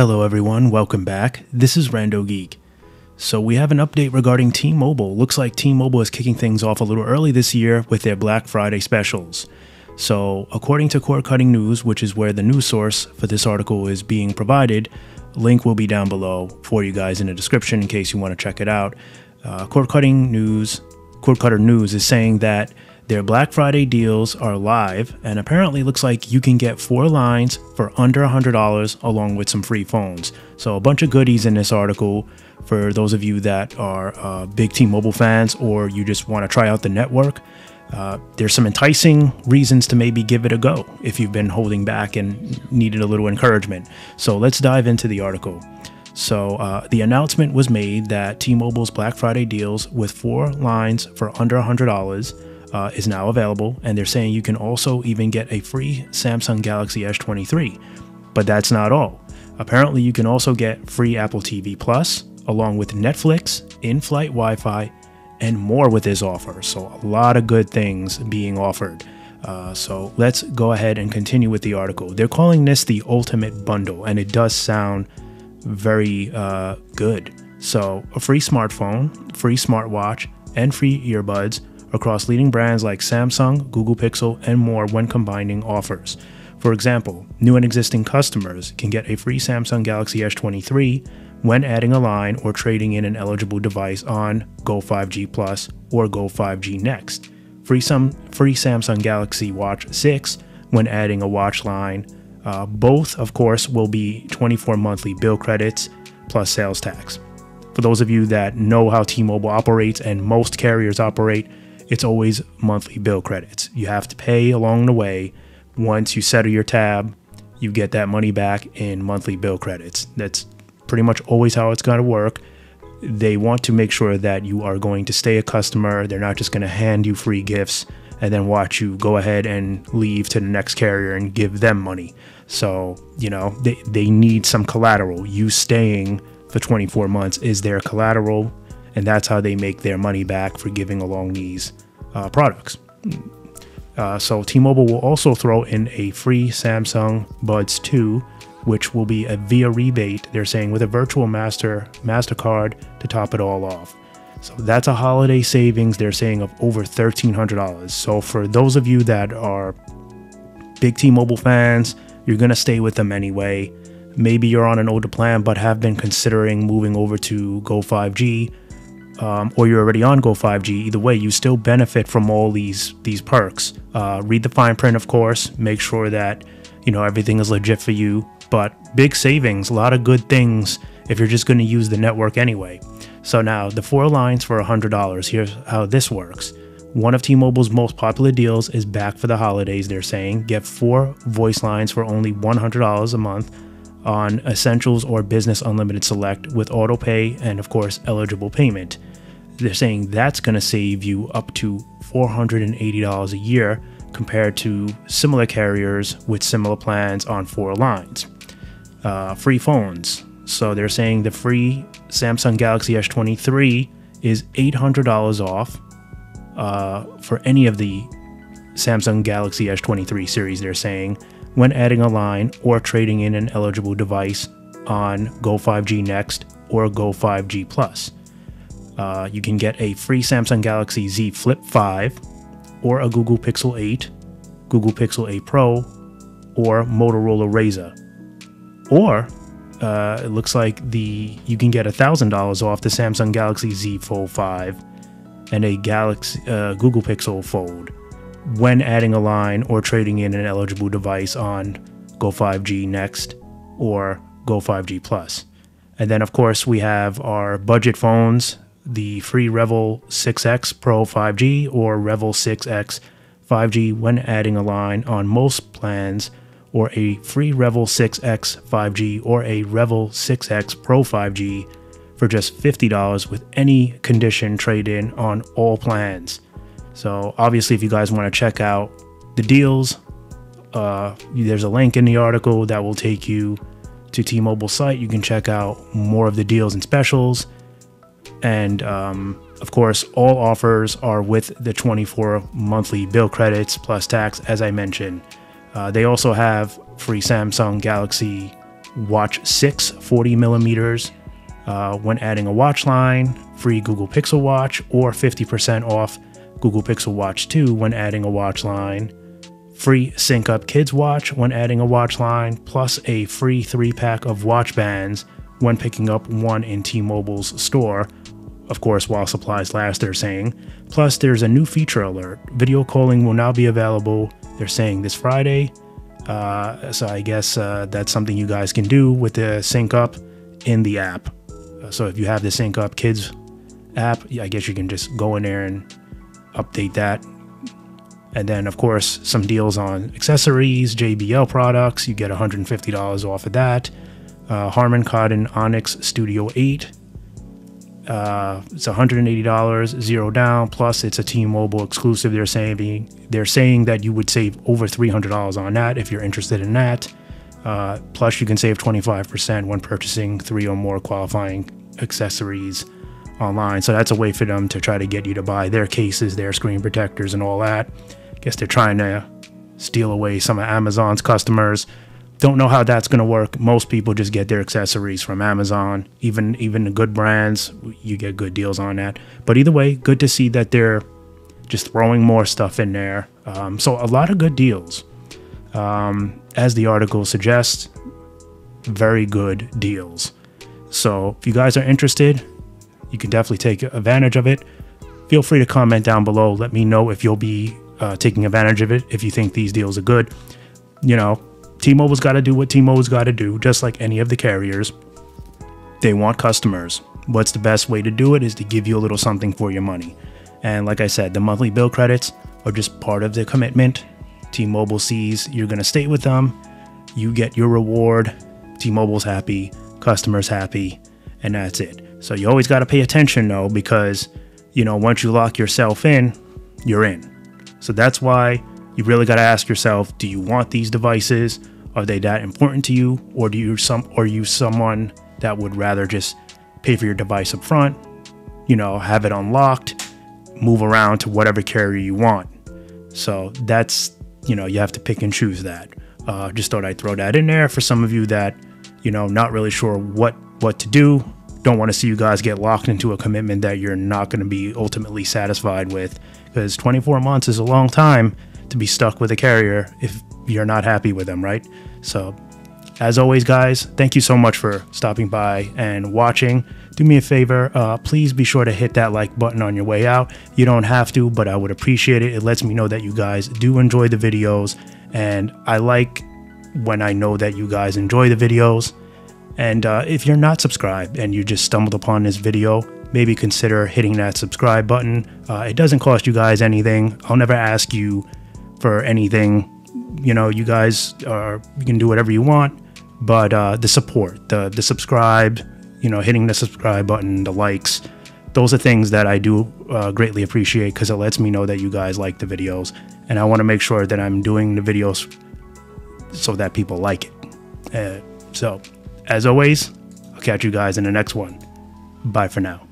Hello everyone, welcome back. This is RandoGeek. So we have an update regarding T-Mobile. Looks like T-Mobile is kicking things off a little early this year with their Black Friday specials. So according to Cord Cutting News, which is where the news source for this article is being provided, link will be down below for you guys in the description in case you want to check it out. Cord Cutter News is saying that their Black Friday deals are live, and apparently looks like you can get 4 lines for under $100 along with some free phones. So a bunch of goodies in this article for those of you that are big T-Mobile fans, or you just want to try out the network. There's some enticing reasons to maybe give it a go if you've been holding back and needed a little encouragement. So let's dive into the article. So the announcement was made that T-Mobile's Black Friday deals with 4 lines for under $100 is now available, and they're saying you can also even get a free Samsung Galaxy S23. But that's not all. Apparently you can also get free Apple TV Plus along with Netflix, in-flight Wi-Fi, and more with this offer. So a lot of good things being offered. So let's go ahead and continue with the article. They're calling this the ultimate bundle, and it does sound very good. So a free smartphone, free smartwatch, and free earbuds across leading brands like Samsung, Google Pixel, and more when combining offers. For example, new and existing customers can get a free Samsung Galaxy S23 when adding a line or trading in an eligible device on Go 5G Plus or Go 5G Next. Free Samsung Galaxy Watch 6 when adding a watch line. Both, of course, will be 24 monthly bill credits plus sales tax. For those of you that know how T-Mobile operates, and most carriers operate, it's always monthly bill credits. You have to pay along the way. Once you settle your tab, you get that money back in monthly bill credits. That's pretty much always how it's going to work. They want to make sure that you are going to stay a customer. They're not just going to hand you free gifts and then watch you go ahead and leave to the next carrier and give them money. So, you know, they need some collateral. You staying for 24 months is their collateral, and that's how they make their money back for giving along these products. So T-Mobile will also throw in a free Samsung Buds 2, which will be a via rebate, they're saying, with a virtual MasterCard to top it all off. So that's a holiday savings, they're saying, of over $1,300. So for those of you that are big T-Mobile fans, you're going to stay with them anyway. Maybe you're on an older plan but have been considering moving over to Go 5G, or you're already on Go 5G. Either way, you still benefit from all these perks. Read the fine print, of course. Make sure that, you know, everything is legit for you. But big savings, a lot of good things if you're just going to use the network anyway. So now the 4 lines for $100, here's how this works. One of T-Mobile's most popular deals is back for the holidays, they're saying. Get 4 voice lines for only $100 a month on Essentials or Business Unlimited Select with auto pay and, of course, eligible payment. They're saying that's going to save you up to $480 a year compared to similar carriers with similar plans on 4 lines. Free phones. So they're saying the free Samsung Galaxy S23 is $800 off for any of the Samsung Galaxy S23 series, they're saying, when adding a line or trading in an eligible device on Go 5G Next or Go 5G Plus. You can get a free Samsung Galaxy Z Flip 5 or a Google Pixel 8, Google Pixel 8 Pro, or Motorola Razr. Or it looks like you can get $1,000 off the Samsung Galaxy Z Fold 5 and a Google Pixel Fold when adding a line or trading in an eligible device on Go 5G Next or Go 5G Plus. And then, of course, we have our budget phones, the free Revel 6X Pro 5G or Revel 6X 5G when adding a line on most plans, or a free Revel 6X 5G or a Revel 6X Pro 5G for just $50 with any condition trade-in on all plans. So obviously, if you guys want to check out the deals, there's a link in the article that will take you to T-Mobile's site. You can check out more of the deals and specials. And of course, all offers are with the 24 monthly bill credits plus tax, as I mentioned. They also have free Samsung Galaxy Watch 6 40mm when adding a watch line, free Google Pixel Watch, or 50% off Google Pixel Watch 2 when adding a watch line, free Sync Up Kids Watch when adding a watch line, plus a free 3-pack of watch bands when picking up one in T-Mobile's store, of course while supplies last, they're saying. Plus there's a new feature alert, video calling will now be available, they're saying this Friday, so I guess that's something you guys can do with the Sync Up in the app. So if you have the Sync Up Kids app, I guess you can just go in there and update that. And then of course some deals on accessories, JBL products, you get $150 off of that. Harman Kardon Onyx Studio 8, it's $180, zero down, plus it's a T-Mobile exclusive. They're saying that you would save over $300 on that if you're interested in that. Plus you can save 25% when purchasing 3 or more qualifying accessories online. So that's a way for them to try to get you to buy their cases, their screen protectors and all that. I guess they're trying to steal away some of Amazon's customers. Don't know how that's going to work. Most people just get their accessories from Amazon. Even the good brands, you get good deals on that. But either way, good to see that they're just throwing more stuff in there. So a lot of good deals. As the article suggests, very good deals. So if you guys are interested, you can definitely take advantage of it. Feel free to comment down below. Let me know if you'll be taking advantage of it, if you think these deals are good. You know, T-Mobile's got to do what T-Mobile's got to do, just like any of the carriers. They want customers. What's the best way to do it is to give you a little something for your money. And like I said, the monthly bill credits are just part of the commitment. T-Mobile sees you're going to stay with them. You get your reward. T-Mobile's happy. Customers happy. And that's it. So you always got to pay attention though, because, you know, once you lock yourself in, you're in. So that's why you really got to ask yourself, do you want these devices? Are they that important to you? Or are you someone that would rather just pay for your device up front, you know, have it unlocked, move around to whatever carrier you want? So that's, you know, you have to pick and choose that. Just thought I'd throw that in there for some of you that, you know, not really sure what to do. Don't want to see you guys get locked into a commitment that you're not going to be ultimately satisfied with, because 24 months is a long time to be stuck with a carrier if you're not happy with them, right? So as always, guys, thank you so much for stopping by and watching. Do me a favor, please be sure to hit that like button on your way out. You don't have to, but I would appreciate it. It lets me know that you guys do enjoy the videos, and I like when I know that you guys enjoy the videos. And if you're not subscribed and you just stumbled upon this video, maybe consider hitting that subscribe button. It doesn't cost you guys anything. I'll never ask you for anything. You know, you guys are, you can do whatever you want, but the support, the subscribe, you know, hitting the subscribe button, the likes, those are things that I do greatly appreciate, because it lets me know that you guys like the videos, and I want to make sure that I'm doing the videos so that people like it. So as always, I'll catch you guys in the next one. Bye for now.